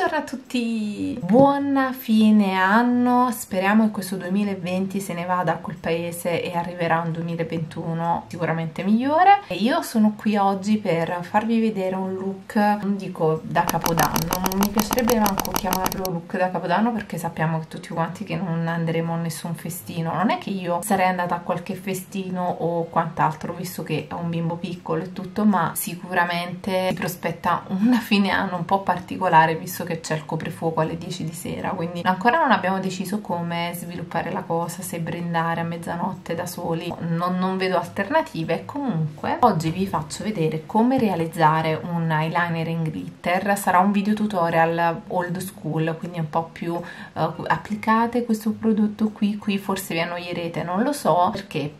Buongiorno a tutti, buona fine anno, speriamo che questo 2020 se ne vada a quel paese e arriverà un 2021 sicuramente migliore. E io sono qui oggi per farvi vedere un look, non dico da capodanno, non mi piacerebbe manco chiamarlo look da capodanno perché sappiamo tutti quanti che non andremo a nessun festino, non è che io sarei andata a qualche festino o quant'altro visto che ho un bimbo piccolo e tutto, ma sicuramente si prospetta una fine anno un po' particolare visto che c'è il coprifuoco alle 10 di sera, quindi ancora non abbiamo deciso come sviluppare la cosa, se brindare a mezzanotte da soli, non vedo alternative. Comunque oggi vi faccio vedere come realizzare un eyeliner in glitter, sarà un video tutorial old school, quindi un po' più applicate questo prodotto qui, forse vi annoierete, non lo so, perché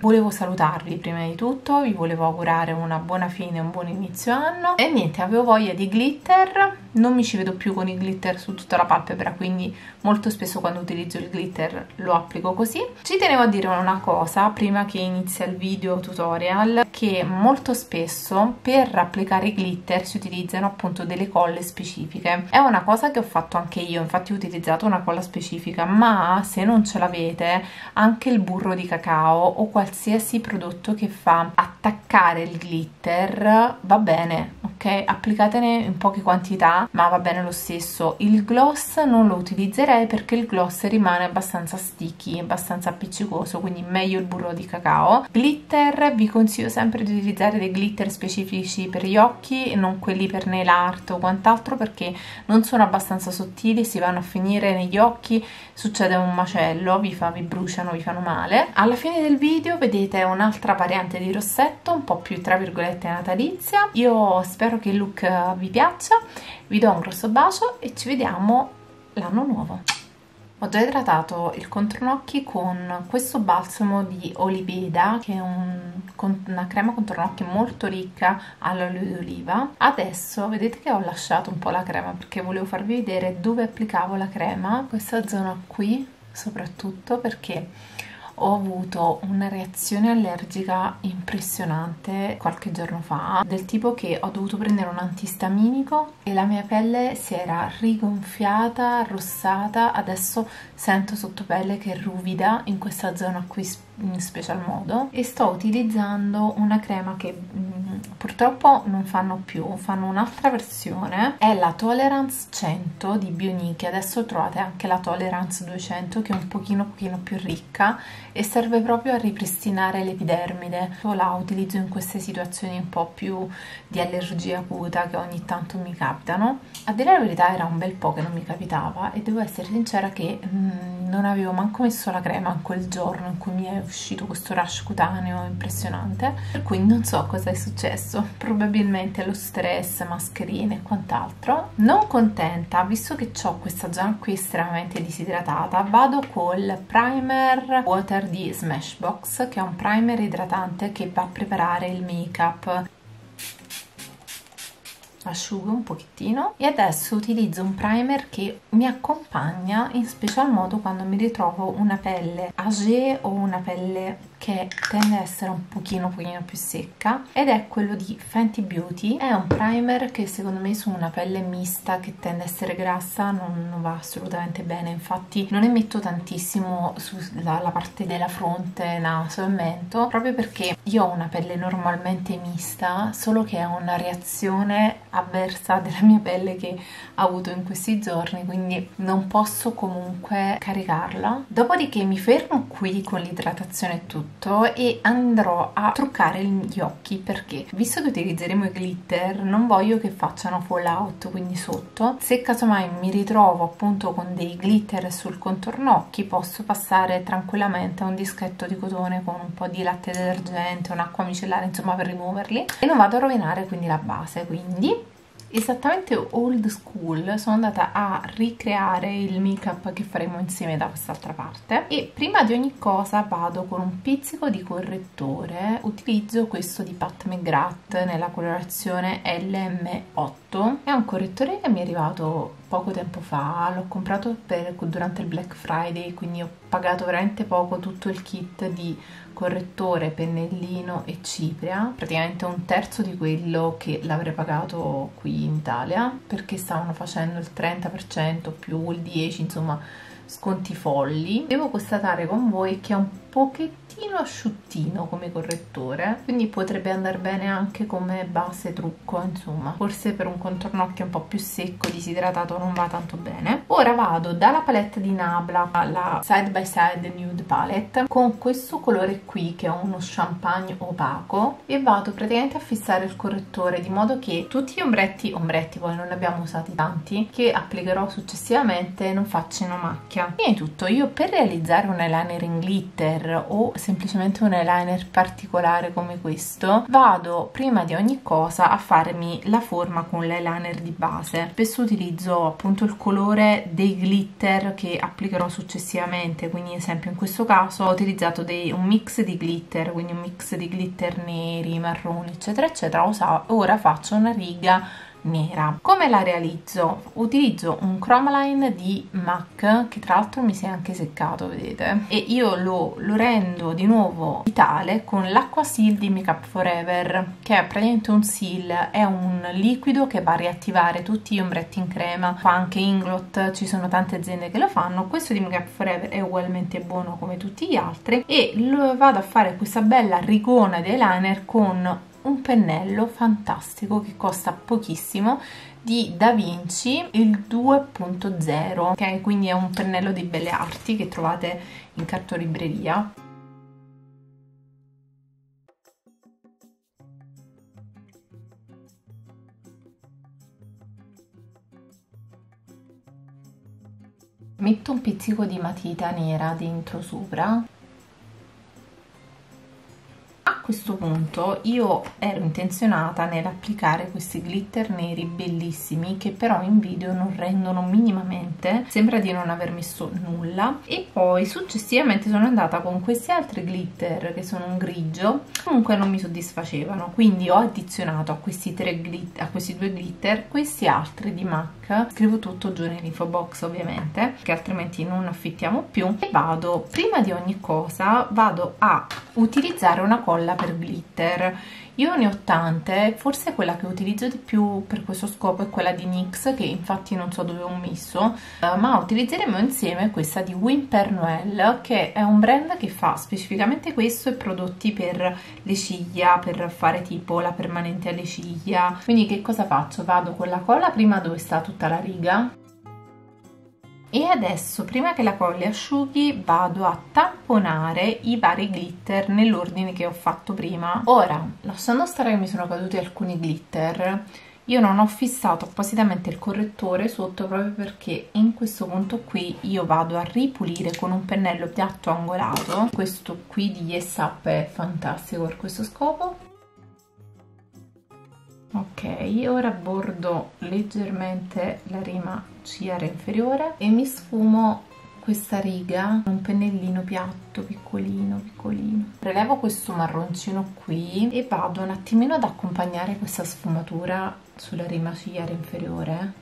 volevo salutarvi prima di tutto, vi volevo augurare una buona fine, un buon inizio anno e niente, avevo voglia di glitter. Non mi ci vedo più con i glitter su tutta la palpebra, quindi molto spesso quando utilizzo il glitter lo applico così. Ci tenevo a dire una cosa prima che inizia il video tutorial, che molto spesso per applicare i glitter si utilizzano appunto delle colle specifiche. È una cosa che ho fatto anche io, infatti ho utilizzato una colla specifica, ma se non ce l'avete anche il burro di cacao o qualsiasi prodotto che fa attaccare il glitter va bene, ok? Applicatene in poche quantità, ma va bene lo stesso. Il gloss non lo utilizzerei perché il gloss rimane abbastanza sticky, abbastanza appiccicoso, quindi meglio il burro di cacao. Glitter, vi consiglio sempre di utilizzare dei glitter specifici per gli occhi e non quelli per nail art o quant'altro perché non sono abbastanza sottili, si vanno a finire negli occhi, succede un macello, vi bruciano, vi fanno male. Alla fine del video vedete un'altra variante di rossetto, un po' più tra virgolette natalizia. Io spero che il look vi piaccia. Vi do un grosso bacio e ci vediamo l'anno nuovo. Ho già idratato il contornocchi con questo balsamo di Oliveda, che è una crema contornocchi molto ricca all'olio di oliva. Adesso vedete che ho lasciato un po' la crema perché volevo farvi vedere dove applicavo la crema, questa zona qui soprattutto, perché ho avuto una reazione allergica impressionante qualche giorno fa, del tipo che ho dovuto prendere un antistaminico e la mia pelle si era rigonfiata, arrossata, adesso sento sotto pelle che è ruvida in questa zona qui in special modo, e sto utilizzando una crema che purtroppo non fanno più, fanno un'altra versione, è la Tolerance 100 di Bionike. Adesso trovate anche la Tolerance 200 che è un pochino più ricca e serve proprio a ripristinare l'epidermide. Io la utilizzo in queste situazioni un po' più di allergia acuta che ogni tanto mi capitano. A dire la verità era un bel po' che non mi capitava e devo essere sincera che non avevo manco messo la crema in quel giorno in cui mi è uscito questo rash cutaneo impressionante, per cui non so cosa è successo, probabilmente lo stress, mascherine e quant'altro. Non contenta, visto che ho questa zona qui estremamente disidratata, vado col primer water di Smashbox, che è un primer idratante che va a preparare il make up. Asciugo un pochettino e adesso utilizzo un primer che mi accompagna in special modo quando mi ritrovo una pelle âgée o una pelle che tende a essere un pochino più secca, ed è quello di Fenty Beauty. È un primer che secondo me su una pelle mista che tende a essere grassa non va assolutamente bene, infatti non ne metto tantissimo sulla parte della fronte, naso e mento, proprio perché io ho una pelle normalmente mista, solo che è una reazione avversa della mia pelle che ho avuto in questi giorni, quindi non posso comunque caricarla. Dopodiché mi fermo qui con l'idratazione e tutto e andrò a truccare gli occhi, perché visto che utilizzeremo i glitter non voglio che facciano fallout, quindi sotto, se casomai mi ritrovo appunto con dei glitter sul contorno occhi posso passare tranquillamente a un dischetto di cotone con un po' di latte detergente, un'acqua micellare, insomma, per rimuoverli e non vado a rovinare quindi la base. Quindi esattamente old school sono andata a ricreare il make up che faremo insieme da quest'altra parte, e prima di ogni cosa vado con un pizzico di correttore, utilizzo questo di Pat McGrath nella colorazione LM8, è un correttore che mi è arrivato poco tempo fa, l'ho comprato durante il Black Friday, quindi ho pagato veramente poco tutto il kit di correttore, pennellino e cipria, praticamente un terzo di quello che l'avrei pagato qui in Italia, perché stavano facendo il 30% più il 10%, insomma sconti folli. Devo constatare con voi che è un pochettino asciuttino come correttore, quindi potrebbe andare bene anche come base trucco, insomma forse per un contornocchio un po' più secco, disidratato, non va tanto bene. Ora vado dalla palette di Nabla alla Side by Side Nude Palette con questo colore qui che è uno champagne opaco, e vado praticamente a fissare il correttore di modo che tutti gli ombretti, poi non ne abbiamo usati tanti, che applicherò successivamente non facciano macchia. Prima di tutto, io per realizzare un eyeliner in glitter o semplicemente un eyeliner particolare come questo, vado prima di ogni cosa a farmi la forma con l'eyeliner di base. Spesso utilizzo appunto il colore dei glitter che applicherò successivamente, quindi ad esempio in questo caso ho utilizzato un mix di glitter, quindi un mix di glitter neri, marroni eccetera eccetera. Ora faccio una riga nera. Come la realizzo? Utilizzo un chroma line di MAC che tra l'altro mi si è anche seccato, vedete, e io lo rendo di nuovo vitale con l'acqua seal di Make Up Forever, che è praticamente un seal, è un liquido che va a riattivare tutti gli ombretti in crema, fa anche Inglot, ci sono tante aziende che lo fanno. Questo di Make Up Forever è ugualmente buono come tutti gli altri, e lo vado a fare questa bella rigona di eyeliner con un pennello fantastico che costa pochissimo di Da Vinci, il 2.0, ok? Quindi è un pennello di belle arti che trovate in cartolibreria. Metto un pizzico di matita nera dentro sopra. A questo punto io ero intenzionata nell'applicare questi glitter neri bellissimi che però in video non rendono minimamente, sembra di non aver messo nulla, e poi successivamente sono andata con questi altri glitter che sono un grigio, comunque non mi soddisfacevano, quindi ho addizionato a questi due glitter questi altri di MAC. Scrivo tutto giù nell'info box ovviamente, che altrimenti non affittiamo più, e vado prima di ogni cosa a utilizzare una colla per glitter. Io ne ho tante, forse quella che utilizzo di più per questo scopo è quella di NYX, che infatti non so dove ho messo, ma utilizzeremo insieme questa di Wimper Noel, che è un brand che fa specificamente questo e prodotti per le ciglia, per fare tipo la permanente alle ciglia. Quindi che cosa faccio? Vado con la colla prima dove sta tutta la riga, e adesso prima che la colla asciughi vado a tamponare i vari glitter nell'ordine che ho fatto prima. Ora, lasciando stare che mi sono caduti alcuni glitter, io non ho fissato appositamente il correttore sotto proprio perché in questo punto qui io vado a ripulire con un pennello piatto angolato. Questo qui di Sap è fantastico per questo scopo. Ok, ora bordo leggermente la rima ciliare inferiore e mi sfumo questa riga con un pennellino piatto, piccolino piccolino. Prelevo questo marroncino qui e vado un attimino ad accompagnare questa sfumatura sulla rima ciliare inferiore.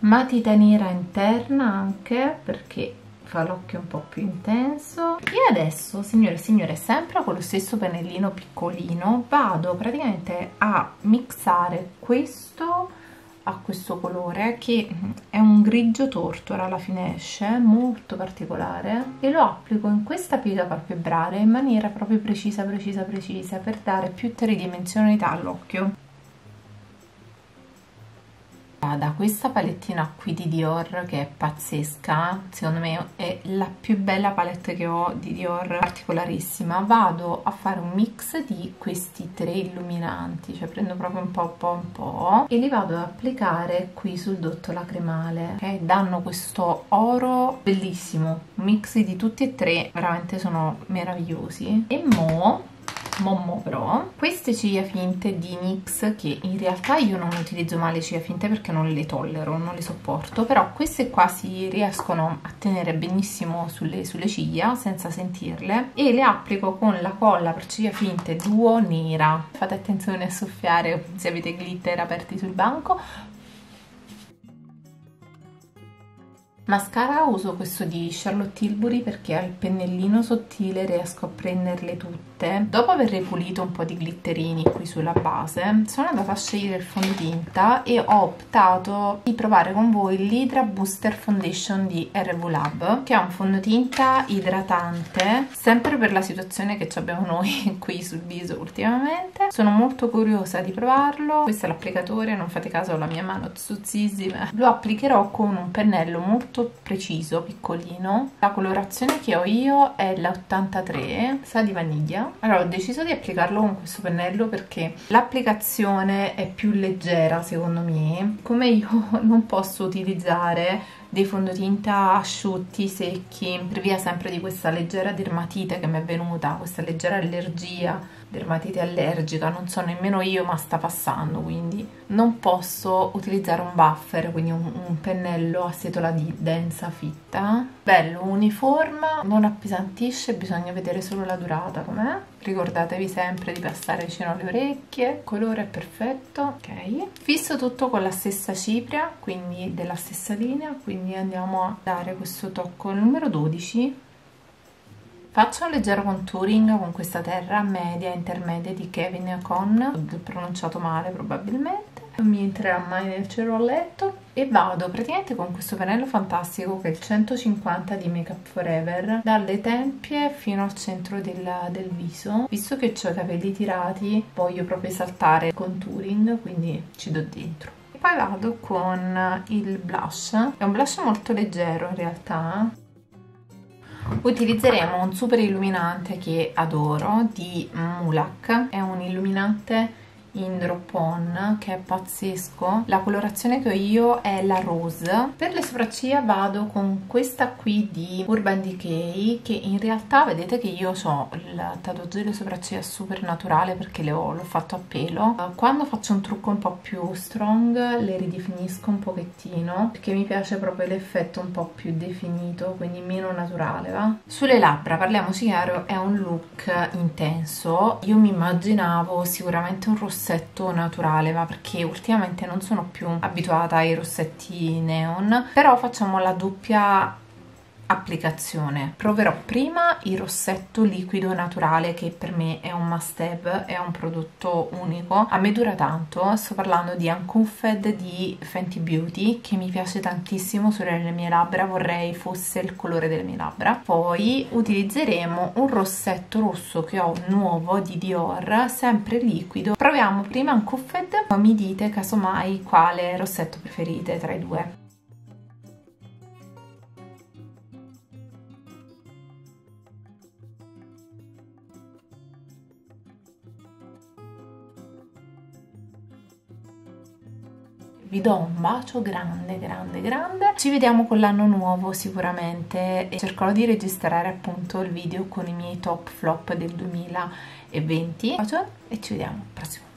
Matita nera interna anche, perché fa l'occhio un po' più intenso. E adesso, signore e signore, sempre con lo stesso pennellino piccolino vado praticamente a mixare questo a questo colore che è un grigio tortora, alla fine esce molto particolare, e lo applico in questa piega palpebrare in maniera proprio precisa per dare più tridimensionalità all'occhio. Da questa palettina qui di Dior, che è pazzesca, secondo me è la più bella palette che ho di Dior, particolarissima, vado a fare un mix di questi tre illuminanti, cioè prendo proprio un po' e li vado ad applicare qui sul dotto lacrimale, che danno questo oro bellissimo. Mix di tutti e tre veramente sono meravigliosi. E mo però queste ciglia finte di NYX, che in realtà io non utilizzo mai le ciglia finte perché non le tollero, non le sopporto, però queste qua si riescono a tenere benissimo sulle ciglia senza sentirle, e le applico con la colla per ciglia finte Duo nera. Fate attenzione a soffiare se avete glitter aperti sul banco. Mascara uso questo di Charlotte Tilbury perché al pennellino sottile riesco a prenderle tutte. Dopo aver ripulito un po' di glitterini qui sulla base, sono andata a scegliere il fondotinta e ho optato di provare con voi l'Hydra Booster Foundation di RV Lab, che è un fondotinta idratante, sempre per la situazione che abbiamo noi qui sul viso ultimamente. Sono molto curiosa di provarlo. Questo è l'applicatore, non fate caso alla mia mano zuzzissima. Lo applicherò con un pennello molto preciso, piccolino. La colorazione che ho io è la 83, sa di vaniglia. Allora ho deciso di applicarlo con questo pennello perché l'applicazione è più leggera secondo me. Come io non posso utilizzare dei fondotinta asciutti, secchi, per via sempre di questa leggera dermatite che mi è venuta, questa leggera allergia, dermatite allergica, non so nemmeno io, ma sta passando, quindi non posso utilizzare un buffer, quindi un pennello a setola di densa fitta. Bello, uniforme, non appesantisce, bisogna vedere solo la durata com'è. Ricordatevi sempre di passare vicino alle orecchie, il colore è perfetto, ok. Fisso tutto con la stessa cipria, quindi della stessa linea, quindi andiamo a dare questo tocco numero 12. Faccio un leggero contouring con questa terra media intermedia di Kevin Con, ho pronunciato male probabilmente, non mi entrerà mai nel cervelletto, e vado praticamente con questo pennello fantastico che è il 150 di Make Up Forever dalle tempie fino al centro del viso. Visto che ho i capelli tirati voglio proprio esaltare il contouring, quindi ci do dentro. Poi vado con il blush, è un blush molto leggero in realtà. Utilizzeremo un super illuminante che adoro di Mulac, è un illuminante in drop-on che è pazzesco. La colorazione che ho io è la rose. Per le sopracciglia vado con questa qui di Urban Decay, che in realtà vedete che io ho il tatuaggio delle sopracciglia super naturale perché l'ho fatto a pelo. Quando faccio un trucco un po' più strong le ridefinisco un pochettino perché mi piace proprio l'effetto un po' più definito, quindi meno naturale, va? Sulle labbra, parliamoci chiaro, è un look intenso. Io mi immaginavo sicuramente un rosso naturale, ma perché ultimamente non sono più abituata ai rossetti neon, però facciamo la doppia applicazione. Proverò prima il rossetto liquido naturale, che per me è un must have, è un prodotto unico, a me dura tanto. Sto parlando di Uncuffed di Fenty Beauty, che mi piace tantissimo sulle mie labbra, vorrei fosse il colore delle mie labbra. Poi utilizzeremo un rossetto rosso che ho nuovo di Dior, sempre liquido. Proviamo prima Uncuffed, poi mi dite casomai quale rossetto preferite tra i due. Vi do un bacio grande, grande, grande. Ci vediamo con l'anno nuovo sicuramente, e cercherò di registrare appunto il video con i miei top flop del 2020. Bacio e ci vediamo al prossimo.